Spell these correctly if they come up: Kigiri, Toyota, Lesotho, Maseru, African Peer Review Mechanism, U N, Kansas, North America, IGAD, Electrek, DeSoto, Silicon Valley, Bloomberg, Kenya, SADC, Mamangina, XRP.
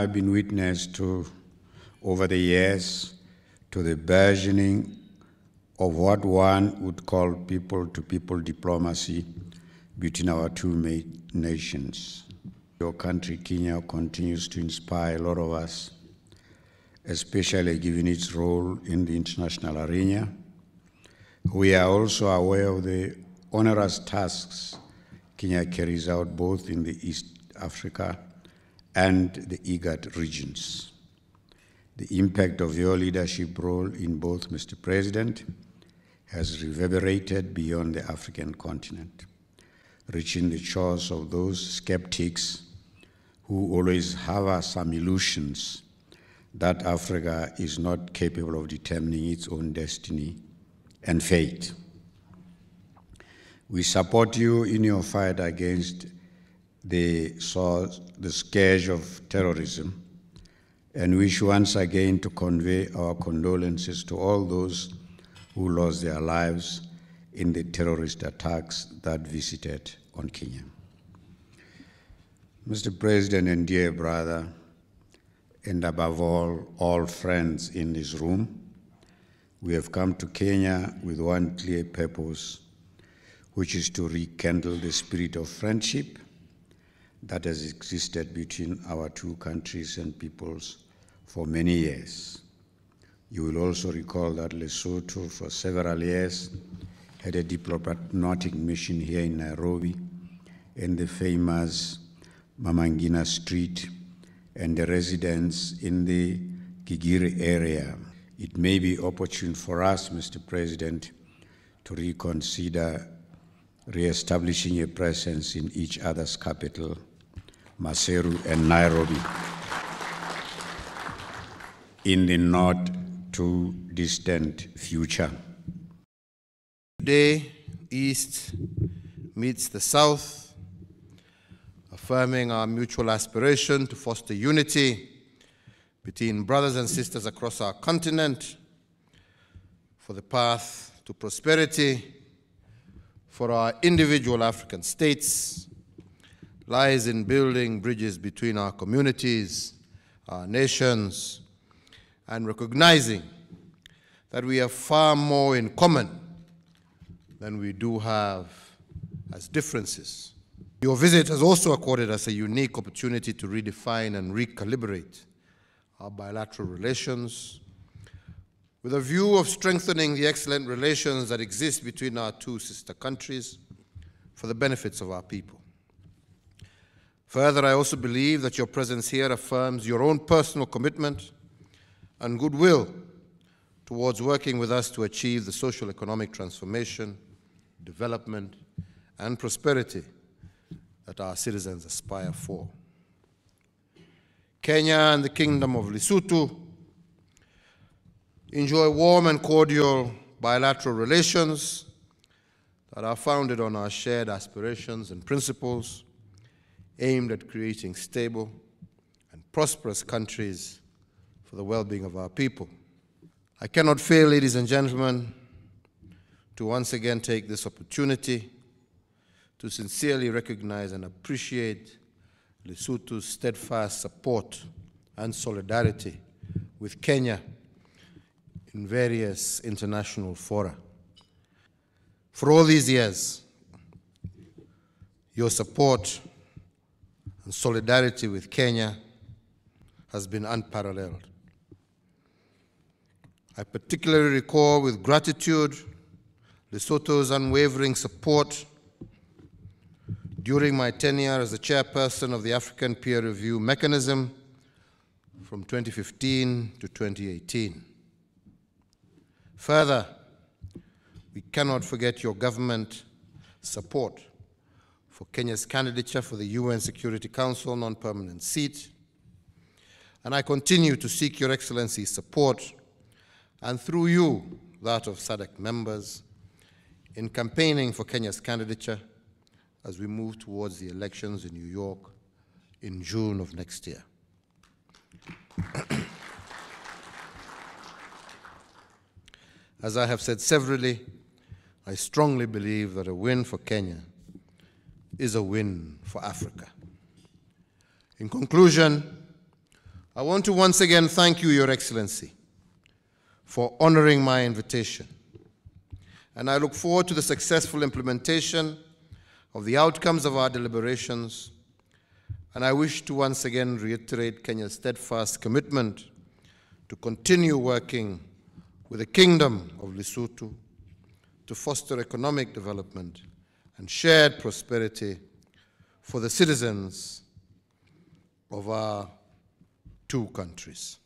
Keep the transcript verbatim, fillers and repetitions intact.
I've been witness to, over the years, to the burgeoning of what one would call people-to-people diplomacy between our two nations. Your country, Kenya, continues to inspire a lot of us, especially given its role in the international arena. We are also aware of the onerous tasks Kenya carries out both in the East Africa and the I GAD regions. The impact of your leadership role in both, Mister President, has reverberated beyond the African continent, reaching the shores of those skeptics who always harbor some illusions that Africa is not capable of determining its own destiny and fate. We support you in your fight against the, source, the scourge of terrorism, and wish once again to convey our condolences to all those who lost their lives in the terrorist attacks that visited on Kenya. Mister President and dear brother, and above all, all friends in this room, we have come to Kenya with one clear purpose, which is to rekindle the spirit of friendship that has existed between our two countries and peoples for many years. You will also recall that Lesotho for several years had a diplomatic mission here in Nairobi in the famous Mamangina Street and the residents in the Kigiri area. It may be opportune for us, Mister President, to reconsider re-establishing a presence in each other's capital, Maseru and Nairobi, in the not too distant future. Today, East meets the South, affirming our mutual aspiration to foster unity between brothers and sisters across our continent, for the path to prosperity for our individual African states lies in building bridges between our communities, our nations, and recognizing that we have far more in common than we do have as differences. Your visit has also accorded us a unique opportunity to redefine and recalibrate our bilateral relations with a view of strengthening the excellent relations that exist between our two sister countries for the benefits of our people. Further, I also believe that your presence here affirms your own personal commitment and goodwill towards working with us to achieve the socio-economic transformation, development, and prosperity that our citizens aspire for. Kenya and the Kingdom of Lesotho enjoy warm and cordial bilateral relations that are founded on our shared aspirations and principles aimed at creating stable and prosperous countries for the well-being of our people. I cannot fail, ladies and gentlemen, to once again take this opportunity to sincerely recognize and appreciate Lesotho's steadfast support and solidarity with Kenya in various international fora. For all these years, your support and solidarity with Kenya has been unparalleled. I particularly recall with gratitude Lesotho's unwavering support during my tenure as the chairperson of the African Peer Review Mechanism from twenty fifteen to twenty eighteen. Further, we cannot forget your government support for Kenya's candidature for the U N Security Council non-permanent seat, and I continue to seek Your Excellency's support, and through you, that of S A D C members, in campaigning for Kenya's candidature as we move towards the elections in New York in June of next year. As I have said severally, I strongly believe that a win for Kenya is a win for Africa. In conclusion, I want to once again thank you, Your Excellency, for honoring my invitation. And I look forward to the successful implementation of the outcomes of our deliberations. And I wish to once again reiterate Kenya's steadfast commitment to continue working with the Kingdom of Lesotho to foster economic development and shared prosperity for the citizens of our two countries.